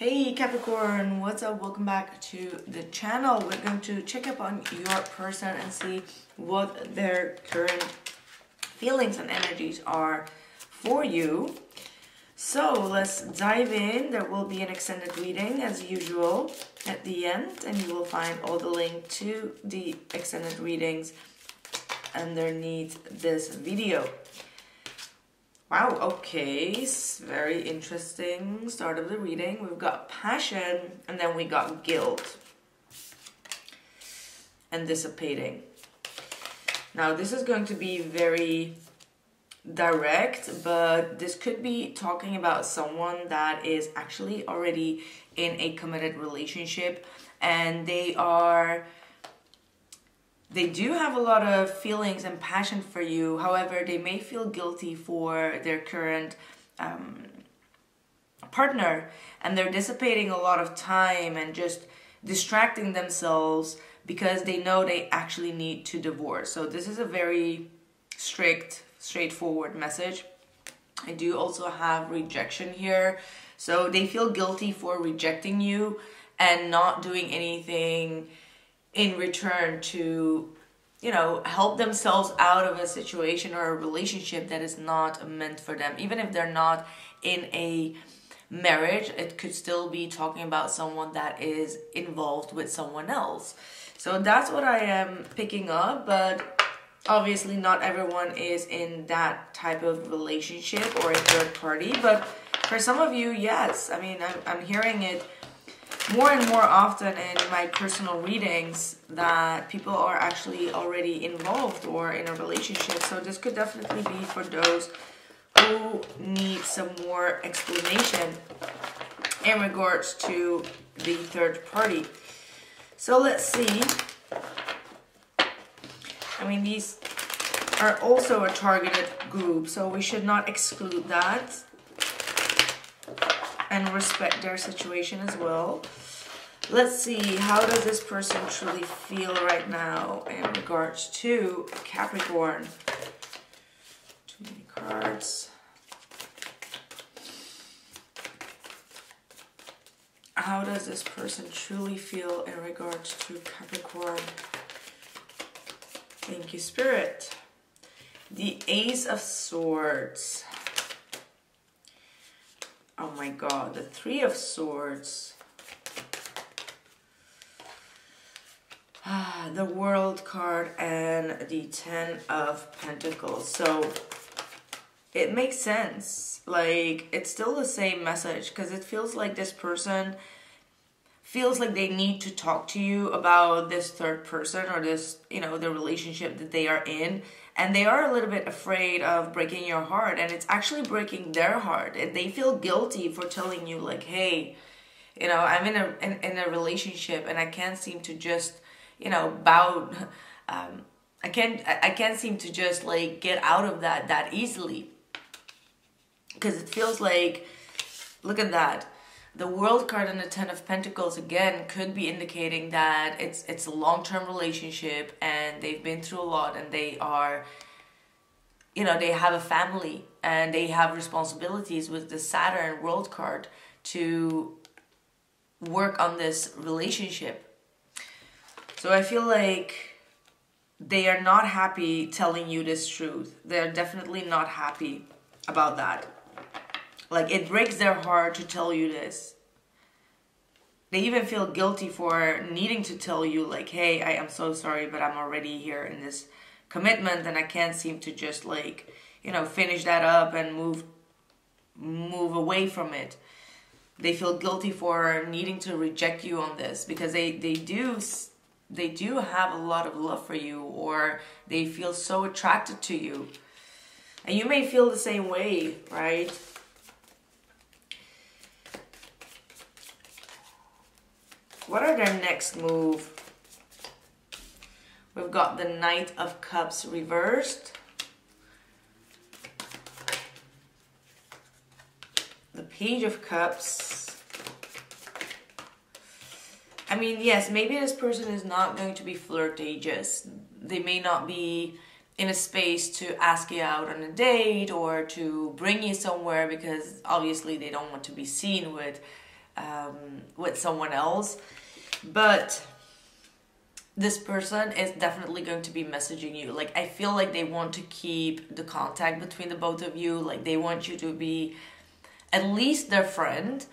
Hey Capricorn, what's up? Welcome back to the channel. We're going to check up on your person and see what their current feelings and energies are for you. So let's dive in. There will be an extended reading as usual at the end, and you will find all the link to the extended readings underneath this video. Wow, okay, very interesting start of the reading. We've got passion, and then we got guilt and dissipating. Now, this is going to be very direct, but this could be talking about someone that is actually already in a committed relationship, and they do have a lot of feelings and passion for you. However, they may feel guilty for their current partner, and they're dissipating a lot of time and just distracting themselves because they know they actually need to divorce. So this is a very straightforward message. I do also have rejection here. So they feel guilty for rejecting you and not doing anything in return to, you know, help themselves out of a situation or a relationship that is not meant for them. Even if they're not in a marriage, it could still be talking about someone that is involved with someone else. So that's what I am picking up, but obviously not everyone is in that type of relationship or a third party. But for some of you, yes. I mean, I'm hearing it more and more often in my personal readings that people are actually already involved or in a relationship. So this could definitely be for those who need some more explanation in regards to the third party. So let's see. I mean, these are also a targeted group, so we should not exclude that. And respect their situation as well. Let's see, how does this person truly feel right now in regards to Capricorn? Too many cards. How does this person truly feel in regards to Capricorn? Thank you, Spirit. The Ace of Swords. Oh my God, the Three of Swords. The World card and the Ten of Pentacles. So it makes sense. Like, it's still the same message, because it feels like this person feels like they need to talk to you about this third person or this, you know, the relationship that they are in. And they are a little bit afraid of breaking your heart, and it's actually breaking their heart. And they feel guilty for telling you, like, hey, you know, I'm in a relationship, and I can't seem to just, you know, bow. I can't seem to just like get out of that easily. Because it feels like, look at that, the World card and the Ten of Pentacles again could be indicating that it's a long-term relationship, and they've been through a lot, and they are, you know, they have a family and they have responsibilities with the Saturn World card to work on this relationship. So I feel like they are not happy telling you this truth. They're definitely not happy about that. Like, it breaks their heart to tell you this. They even feel guilty for needing to tell you, like, hey, I am so sorry, but I'm already here in this commitment, and I can't seem to just, like, you know, finish that up and move away from it. They feel guilty for needing to reject you on this, because they do have a lot of love for you, or they feel so attracted to you. And you may feel the same way, right? What are their next move? We've got the Knight of Cups reversed. The Page of Cups. I mean, yes, maybe this person is not going to be flirtatious. They may not be in a space to ask you out on a date or to bring you somewhere, because obviously they don't want to be seen with with someone else, but this person is definitely going to be messaging you. Like, I feel like they want to keep the contact between the both of you. Like, they want you to be at least their friend,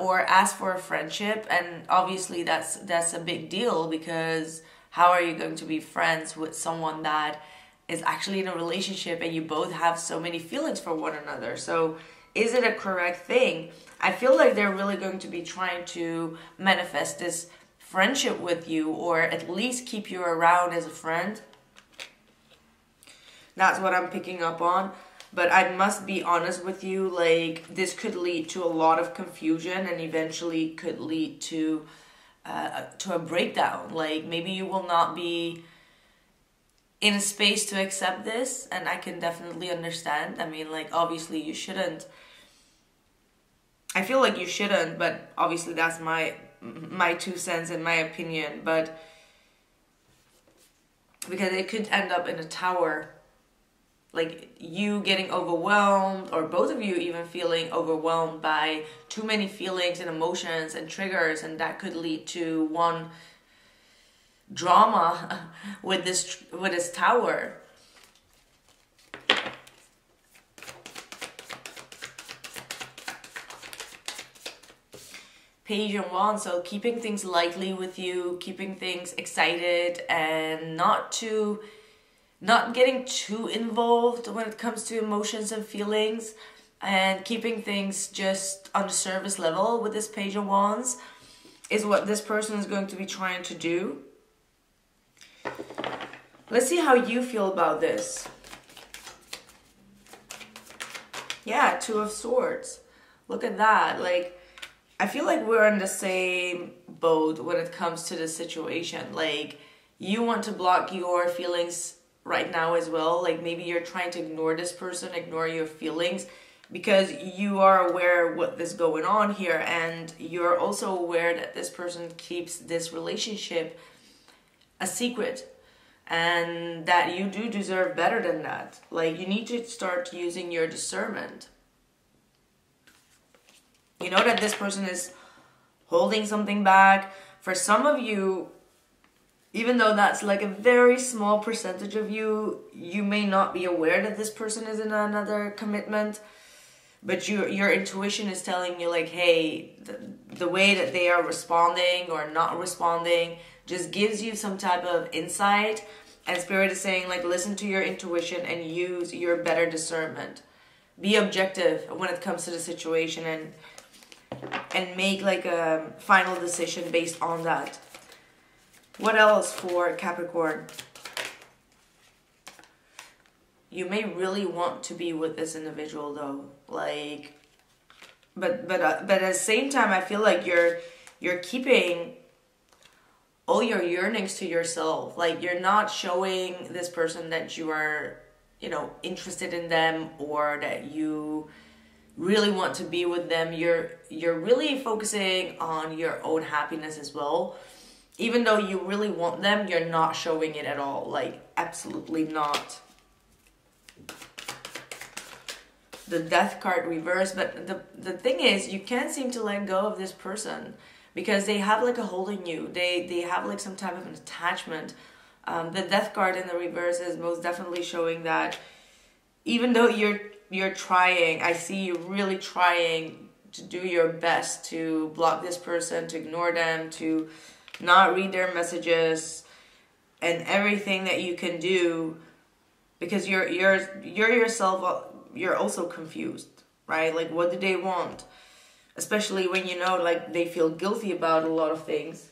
or ask for a friendship. And obviously that's a big deal, because how are you going to be friends with someone that is actually in a relationship and you both have so many feelings for one another? So is it a correct thing? I feel like they're really going to be trying to manifest this friendship with you, or at least keep you around as a friend. That's what I'm picking up on. But I must be honest with you, like, this could lead to a lot of confusion and eventually could lead to a breakdown. Like, maybe you will not be in a space to accept this, and I can definitely understand. I mean, like, obviously you shouldn't. I feel like you shouldn't, but obviously that's my two cents and my opinion. But because it could end up in a tower, like you getting overwhelmed, or both of you even feeling overwhelmed by too many feelings and emotions and triggers, and that could lead to one drama with this tower. Page and Wand, so keeping things lightly with you, keeping things excited, and not getting too involved when it comes to emotions and feelings, and keeping things just on the surface level with this Page of Wands is what this person is going to be trying to do. Let's see how you feel about this. Yeah, Two of Swords. Look at that. Like, I feel like we're in the same boat when it comes to this situation. Like, you want to block your feelings right now as well. Like, maybe you're trying to ignore this person, ignore your feelings, because you are aware what is going on here, and you're also aware that this person keeps this relationship a secret, and that you do deserve better than that. Like, you need to start using your discernment. You know that this person is holding something back. For some of you, even though that's like a very small percentage of you, you may not be aware that this person is in another commitment, but your intuition is telling you, like, hey, the way that they are responding or not responding just gives you some type of insight. And Spirit is saying, like, listen to your intuition and use your better discernment. Be objective when it comes to the situation, and make like a final decision based on that. What else for Capricorn? You may really want to be with this individual, though. Like, but at the same time, I feel like you're keeping all your yearnings to yourself. Like, you're not showing this person that you are, you know, interested in them, or that you really want to be with them. You're really focusing on your own happiness as well. Even though you really want them, you're not showing it at all. Like, absolutely not. The Death card reversed. But the thing is, you can't seem to let go of this person, because they have like a hold on you. They have like some type of an attachment. The Death card in the reverse is most definitely showing that even though you're trying, I see you really trying to do your best to block this person, to ignore them, to not read their messages, and everything that you can do, because you're yourself, you're also confused, right? Like, what do they want? Especially when you know, like, they feel guilty about a lot of things.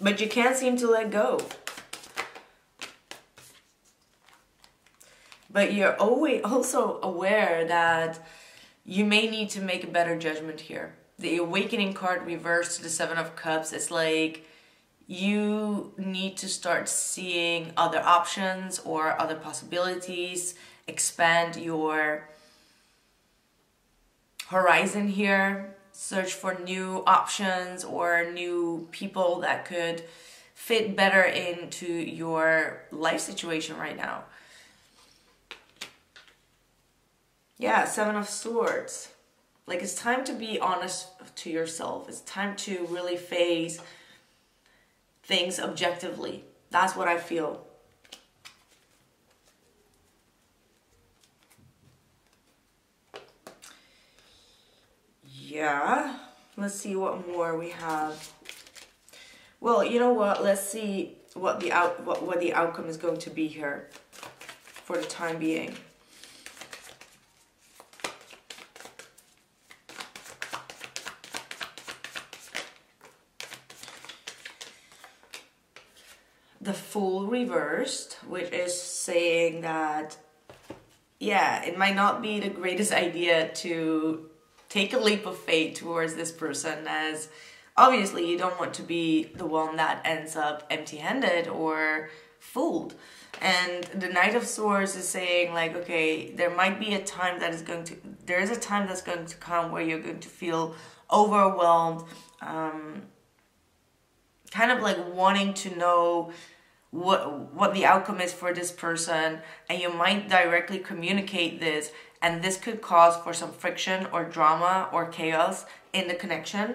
But you can't seem to let go. But you're always also aware that you may need to make a better judgment here. The Awakening card reversed to the Seven of Cups. It's like you need to start seeing other options or other possibilities. Expand your horizon here. Search for new options or new people that could fit better into your life situation right now. Yeah, Seven of Swords. Like, it's time to be honest to yourself. It's time to really face things objectively. That's what I feel. Yeah, let's see what more we have. Well, you know what? Let's see what the outcome is going to be here for the time being. The Fool reversed, which is saying that, yeah, it might not be the greatest idea to take a leap of faith towards this person, as obviously you don't want to be the one that ends up empty-handed or fooled. And the Knight of Swords is saying, like, okay, there might be a time that is going to, there is a time that's going to come where you're going to feel overwhelmed, kind of like wanting to know what the outcome is for this person, and you might directly communicate this, and this could cause for some friction or drama or chaos in the connection.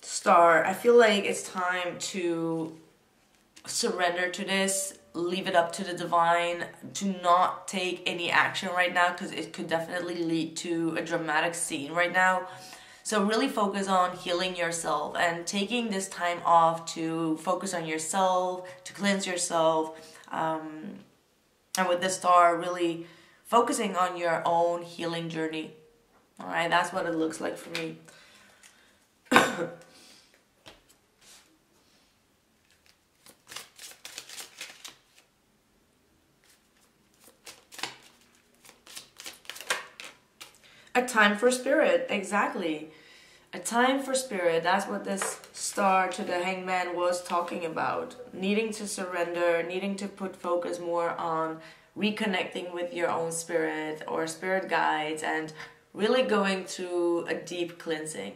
Star, I feel like it's time to surrender to this. Leave it up to the divine. Do not take any action right now, because it could definitely lead to a dramatic scene right now. So really focus on healing yourself and taking this time off to focus on yourself, to cleanse yourself. And with the Star, really focusing on your own healing journey. All right, that's what it looks like for me. A time for spirit, exactly. A time for spirit, that's what this Star to the Hangman was talking about. Needing to surrender, needing to put focus more on reconnecting with your own spirit or spirit guides, and really going through a deep cleansing.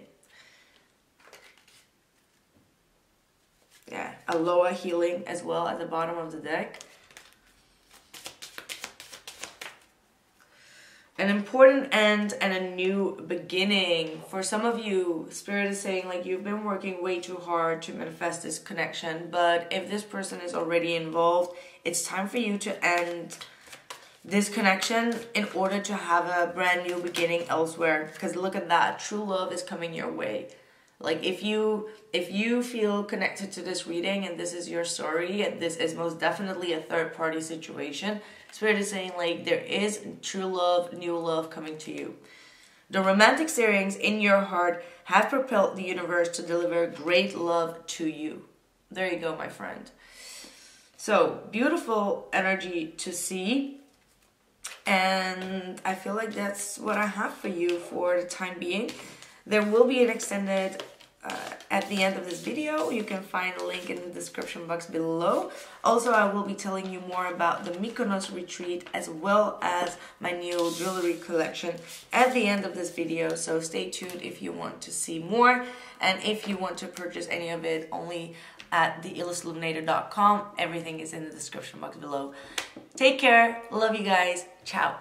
Yeah, a lower healing as well at the bottom of the deck. An important end and a new beginning. For some of you, Spirit is saying, like, you've been working way too hard to manifest this connection, but if this person is already involved, it's time for you to end this connection in order to have a brand new beginning elsewhere. Because look at that, true love is coming your way. Like, if you feel connected to this reading and this is your story, and this is most definitely a third-party situation, Spirit is saying, like, there is true love, new love coming to you. The romantic stirrings in your heart have propelled the universe to deliver great love to you. There you go, my friend. So, beautiful energy to see. And I feel like that's what I have for you for the time being. There will be an extended at the end of this video. You can find a link in the description box below. Also, I will be telling you more about the Mykonos retreat, as well as my new jewelry collection at the end of this video. So stay tuned if you want to see more, and if you want to purchase any of it, only at theillestilluminator.com. Everything is in the description box below. Take care. Love you guys. Ciao.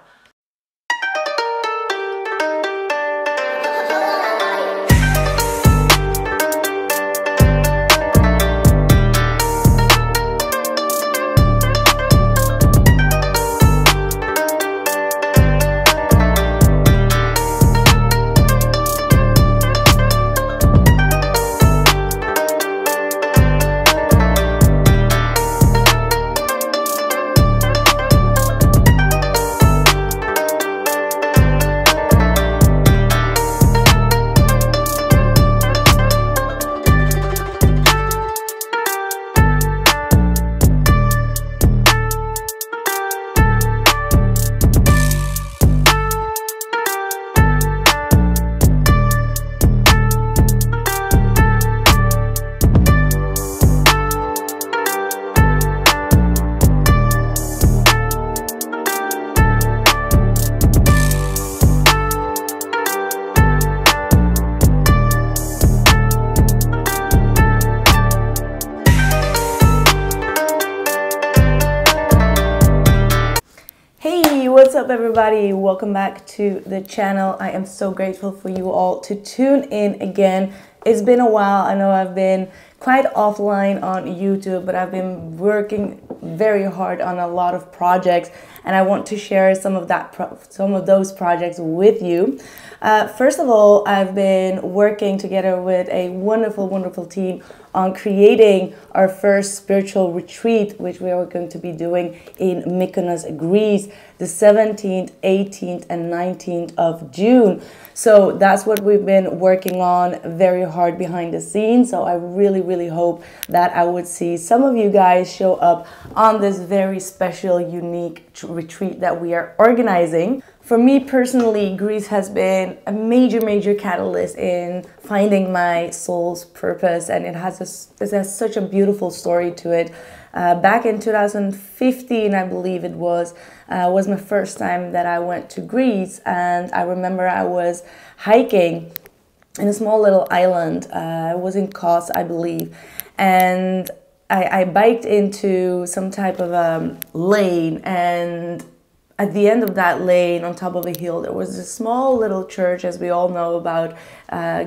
up, everybody? Welcome back to the channel. I am so grateful for you all to tune in again. It's been a while. I know I've been quite offline on YouTube, but I've been working very hard on a lot of projects, and I want to share some of those projects with you. First of all, I've been working together with a wonderful team on creating our first spiritual retreat, which we are going to be doing in Mykonos, Greece, the 17th, 18th, and 19th of June. So that's what we've been working on very hard behind the scenes. So I really hope that I would see some of you guys show up on this very special, unique retreat that we are organizing. For me personally, Greece has been a major catalyst in finding my soul's purpose, and it has such a beautiful story to it. Back in 2015, I believe it was my first time that I went to Greece, and I remember I was hiking in a small little island. I was in Kos, I believe, and I biked into some type of lane, and at the end of that lane, on top of a hill, there was a small little church. As we all know about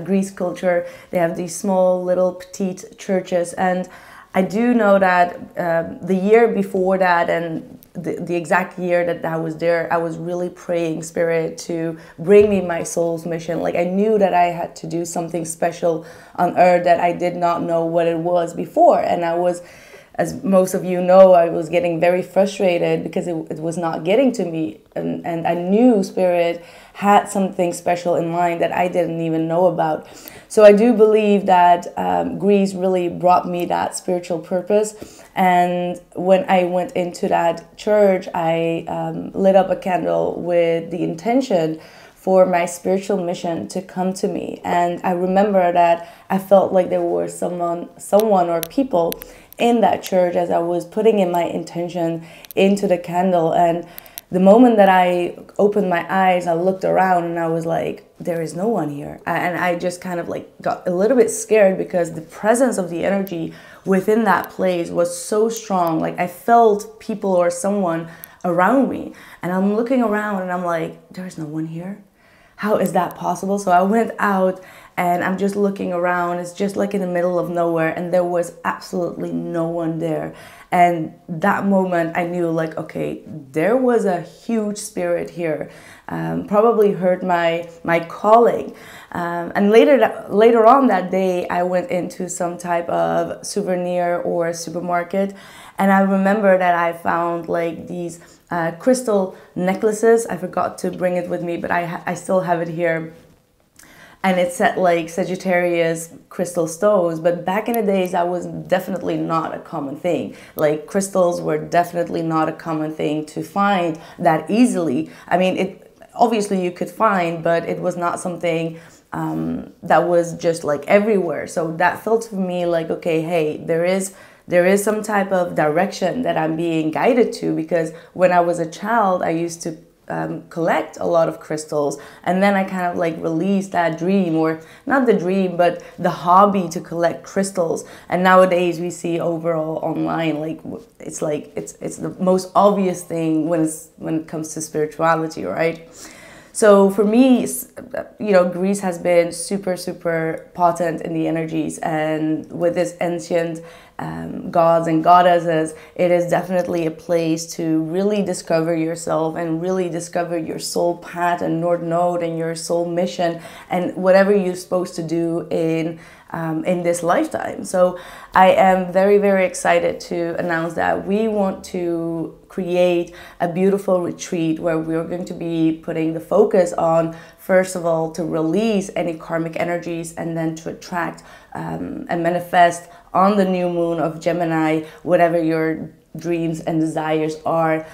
Greece culture, they have these small little petite churches. And I do know that the year before that, and the exact year that I was there, I was really praying Spirit to bring me my soul's mission. Like, I knew that I had to do something special on earth that I did not know what it was before. And I was, as most of you know, I was getting very frustrated because it was not getting to me. And I knew Spirit had something special in mind that I didn't even know about. So I do believe that Greece really brought me that spiritual purpose. And when I went into that church, I lit up a candle with the intention for my spiritual mission to come to me. And I remember that I felt like there were someone or people in that church as I was putting in my intention into the candle. And the moment that I opened my eyes, I looked around and I was like, there is no one here. And I just kind of like got a little bit scared because the presence of the energy within that place was so strong. Like, I felt people or someone around me, and I'm looking around and I'm like, there is no one here. How is that possible? So I went out and I'm just looking around. It's just like in the middle of nowhere, and there was absolutely no one there. And that moment I knew, like, okay, there was a huge spirit here, probably heard my calling. And later on that day, I went into some type of souvenir or supermarket, and I remember that I found like these crystal necklaces. I forgot to bring it with me, but I still have it here. And it said like Sagittarius crystal stones, but back in the days that was definitely not a common thing. Like, crystals were definitely not a common thing to find that easily. I mean, it obviously you could find, but it was not something that was just like everywhere. So that felt to me like, okay, hey, there is some type of direction that I'm being guided to, because when I was a child, I used to collect a lot of crystals, and then I kind of like released that dream, or not the dream, but the hobby to collect crystals. And nowadays we see overall online, like it's the most obvious thing when it comes to spirituality, right? So for me, you know, Greece has been super potent in the energies, and with this ancient gods and goddesses, it is definitely a place to really discover yourself and really discover your soul path and North Node and your soul mission and whatever you're supposed to do in this lifetime. So I am very excited to announce that we want to create a beautiful retreat where we're going to be putting the focus on, first of all, to release any karmic energies, and then to attract and manifest on the new moon of Gemini whatever your dreams and desires are.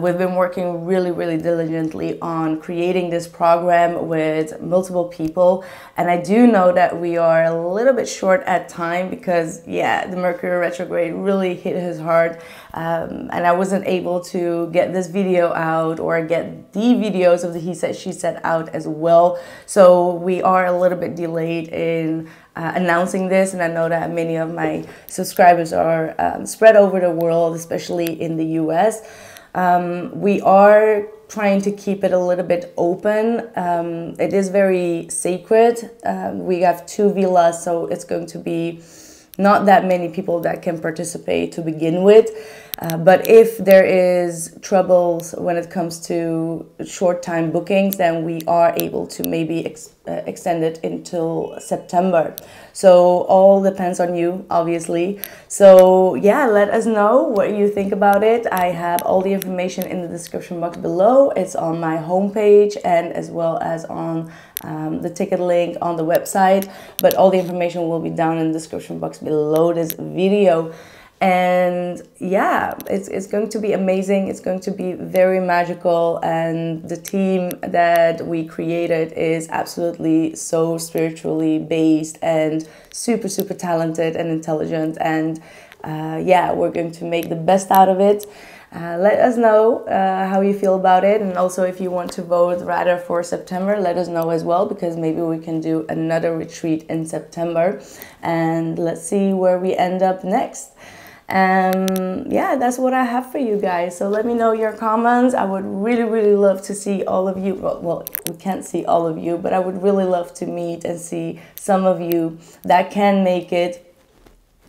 We've been working really diligently on creating this program with multiple people, and I do know that we are a little bit short at time because, yeah, the Mercury retrograde really hit his hard, and I wasn't able to get this video out or get the videos of the He Said She Said out as well. So we are a little bit delayed in announcing this, and I know that many of my subscribers are spread over the world, especially in the US. We are trying to keep it a little bit open. It is very sacred. We have 2 villas, so it's going to be not that many people that can participate to begin with. But if there is troubles when it comes to short time bookings, then we are able to maybe extend it until September. So all depends on you, obviously. So yeah, let us know what you think about it. I have all the information in the description box below. It's on my homepage and as well as on the ticket link on the website. But all the information will be down in the description box below this video. And yeah, it's going to be amazing. It's going to be very magical, and the team that we created is absolutely so spiritually based and super talented and intelligent, and yeah, we're going to make the best out of it. Let us know how you feel about it, and also if you want to vote rather for September, let us know as well, because maybe we can do another retreat in September and let's see where we end up next. Yeah, that's what I have for you guys. So let me know your comments. I would really love to see all of you. Well, we can't see all of you, but I would really love to meet and see some of you that can make it,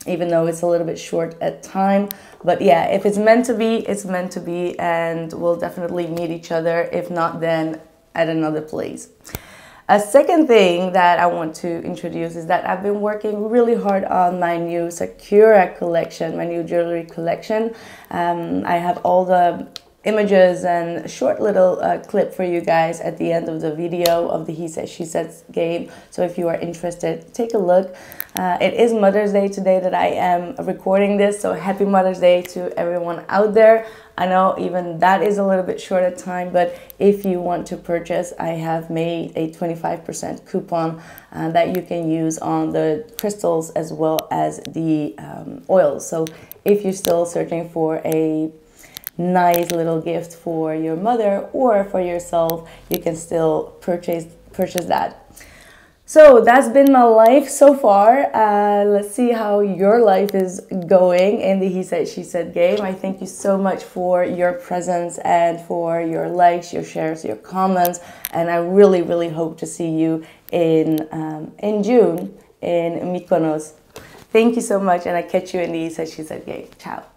even though it's a little bit short at time. But yeah, if it's meant to be, it's meant to be, and we'll definitely meet each other. If not, then at another place. A second thing that I want to introduce is that I've been working really hard on my new Sakura collection, my new jewelry collection. I have all the images and short little clip for you guys at the end of the video of the He Said, She Said game. So if you are interested, take a look. It is Mother's Day today that I am recording this, so happy Mother's Day to everyone out there. I know even that is a little bit short of time, but if you want to purchase, I have made a 25% coupon that you can use on the crystals as well as the oils. So if you're still searching for a nice little gift for your mother or for yourself, you can still purchase that. So that's been my life so far. Let's see how your life is going in the He Said, She Said game. I thank you so much for your presence and for your likes, your shares, your comments, and I really hope to see you in June in Mykonos. Thank you so much, and I catch you in the He Said, She Said game. Ciao.